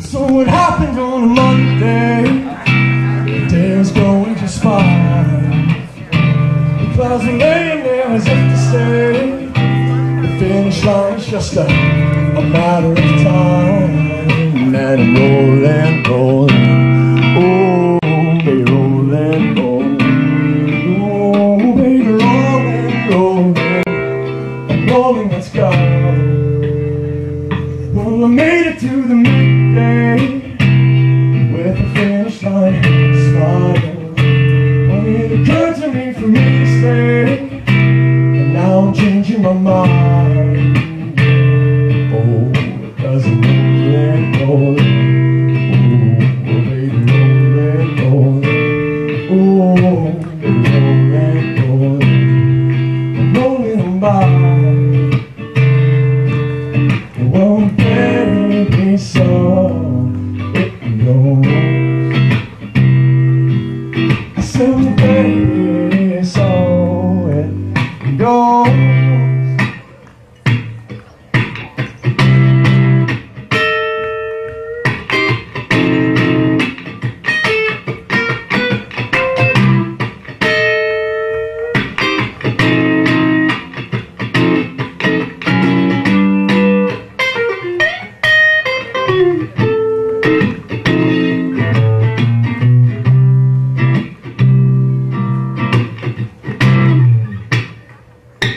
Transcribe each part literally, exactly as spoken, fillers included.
So what happened on a Monday? Day was going just fine. The clouds were laying there as if to say the finish line's just a, a matter of time. And rolling, rolling, oh baby, rolling, rolling, oh baby, rolling, rolling, I'm rolling, let's go. Well, I made it to the midday with the finish line smile. Well, it occurred to me for me to stay, and now I'm changing my mind. Oh, because I'm rolling, rolling, oh, baby, rolling, rolling, oh, baby, rolling, rolling, I'm rolling by. Well, I'm playing me so. I said, well, baby, it's all it goes.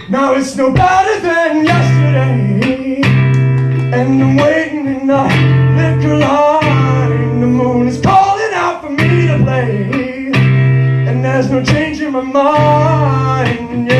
Now it's no better than yesterday, and I'm waiting in the liquor line. The moon is calling out for me to play, and there's no change in my mind.